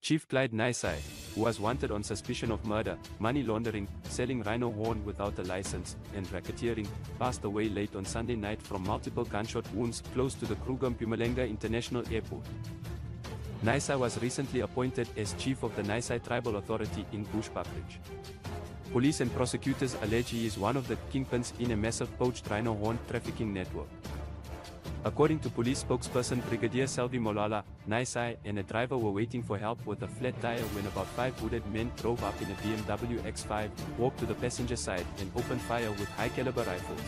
Chief Clyde Ndzai, who was wanted on suspicion of murder, money laundering, selling rhino horn without a license, and racketeering, passed away late on Sunday night from multiple gunshot wounds close to the Kruger Mpumalanga International Airport. Nysai was recently appointed as chief of the Nysai Tribal Authority in Bushbuckridge. Police and prosecutors allege he is one of the kingpins in a massive poached rhino horn trafficking network. According to police spokesperson Brigadier Salvi Molala, Nysai and a driver were waiting for help with a flat tire when about 5 hooded men drove up in a BMW X5, walked to the passenger side and opened fire with high-caliber rifles.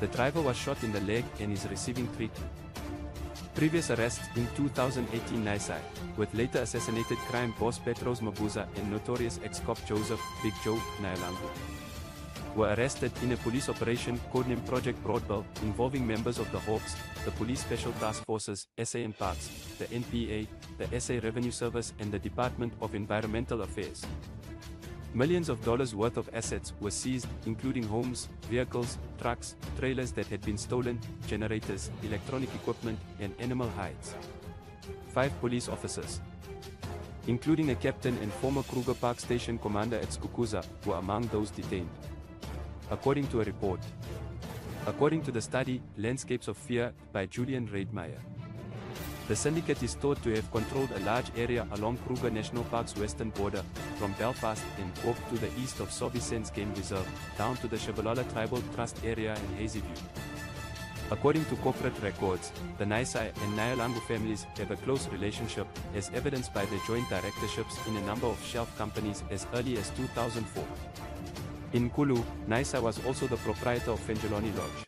The driver was shot in the leg and is receiving treatment. Previous arrests in 2018: Nysai, with later assassinated crime boss Petros Mabuza and notorious ex-cop Joseph "Big Joe" Nihalangu, were arrested in a police operation codenamed Project Broadbell, involving members of the Hawks, the Police Special Task Forces, SA and Parks, the NPA, the SA Revenue Service and the Department of Environmental Affairs. Millions of dollars worth of assets were seized, including homes, vehicles, trucks, trailers that had been stolen, generators, electronic equipment, and animal hides. 5 police officers, including a captain and former Kruger Park Station commander at Skukuza, were among those detained, according to a report. According to the study, Landscapes of Fear, by Julian Rademeyer, the syndicate is thought to have controlled a large area along Kruger National Park's western border, from Belfast and Hawks to the east of Sabi Sands Game Reserve, down to the Shabalala Tribal Trust area and Hazyview. According to corporate records, the Nysai and Nihalangu families have a close relationship, as evidenced by their joint directorships in a number of shelf companies as early as 2004. In Kulu, Nysai was also the proprietor of Fangeloni Lodge.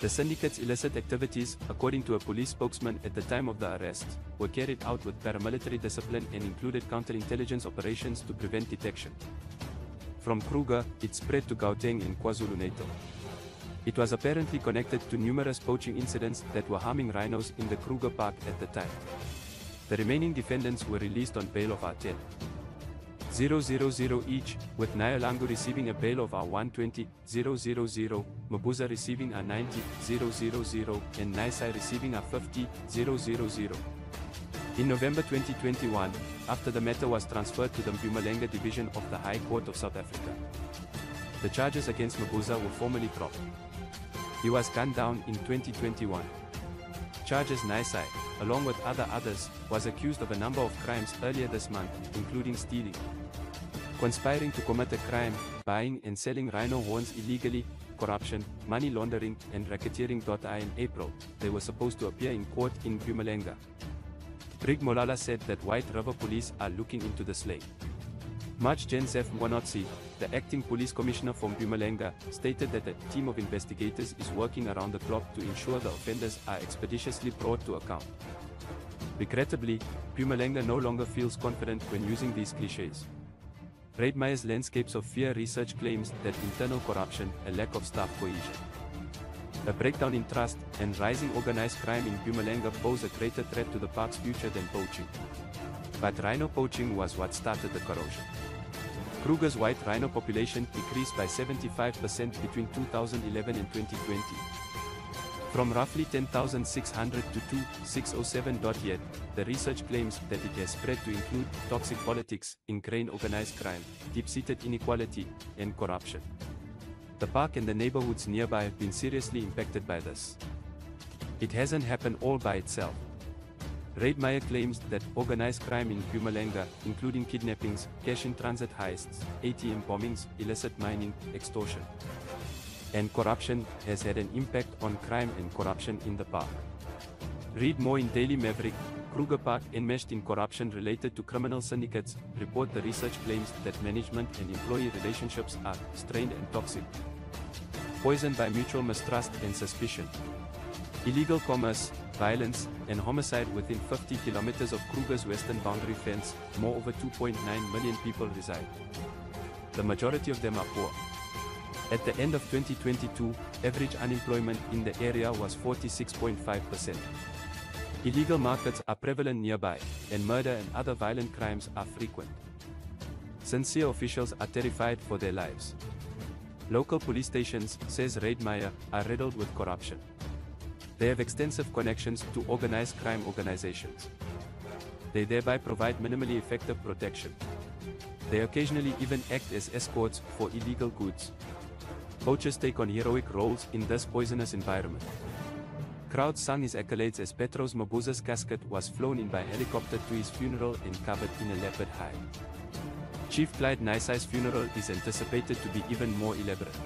The syndicate's illicit activities, according to a police spokesman at the time of the arrest, were carried out with paramilitary discipline and included counterintelligence operations to prevent detection. From Kruger, it spread to Gauteng and KwaZulu-Natal. It was apparently connected to numerous poaching incidents that were harming rhinos in the Kruger Park at the time. The remaining defendants were released on bail of R$10,000 each, with Nihalangu receiving a bail of R$120,000, Mabuza receiving R90,000 and Nysai receiving R50,000. In November 2021, after the matter was transferred to the Mpumalanga Division of the High Court of South Africa, the charges against Mabuza were formally dropped. He was gunned down in 2021. Charges: Nysai, along with others, was accused of a number of crimes earlier this month, including stealing, conspiring to commit a crime, buying and selling rhino horns illegally, corruption, money laundering, and racketeering. In April, they were supposed to appear in court in Mpumalanga. Brig Molala said that White River police are looking into the slate. March-gen Zeph Mwanotsi, the acting police commissioner from Mpumalanga, stated that a team of investigators is working around the clock to ensure the offenders are expeditiously brought to account. Regrettably, Mpumalanga no longer feels confident when using these clichés. Rademeyer's Landscapes of Fear research claims that internal corruption, a lack of staff cohesion, a breakdown in trust, and rising organized crime in Mpumalanga pose a greater threat to the park's future than poaching. But rhino poaching was what started the corrosion. Kruger's white rhino population decreased by 75% between 2011 and 2020, from roughly 10,600 to 2,607. Yet, the research claims that it has spread to include toxic politics, ingrained organized crime, deep-seated inequality, and corruption. The park and the neighborhoods nearby have been seriously impacted by this. It hasn't happened all by itself. Rademeyer claims that organized crime in Mpumalanga, including kidnappings, cash-in-transit heists, ATM bombings, illicit mining, extortion, and corruption, has had an impact on crime and corruption in the park. Read more in Daily Maverick. Kruger Park enmeshed in corruption related to criminal syndicates, report. The research claims that management and employee relationships are strained and toxic, poisoned by mutual mistrust and suspicion. Illegal commerce, violence, and homicide within 50 kilometers of Kruger's western boundary fence. Moreover, 2.9 million people reside. The majority of them are poor. At the end of 2022, average unemployment in the area was 46.5%. Illegal markets are prevalent nearby, and murder and other violent crimes are frequent. Censia officials are terrified for their lives. Local police stations, says Rademeyer, are riddled with corruption. They have extensive connections to organized crime organizations. They thereby provide minimally effective protection. They occasionally even act as escorts for illegal goods. Poachers take on heroic roles in this poisonous environment. Crowds sung his accolades as Petros Mabuza's casket was flown in by helicopter to his funeral and covered in a leopard hide. Chief Clyde Ndzai's funeral is anticipated to be even more elaborate.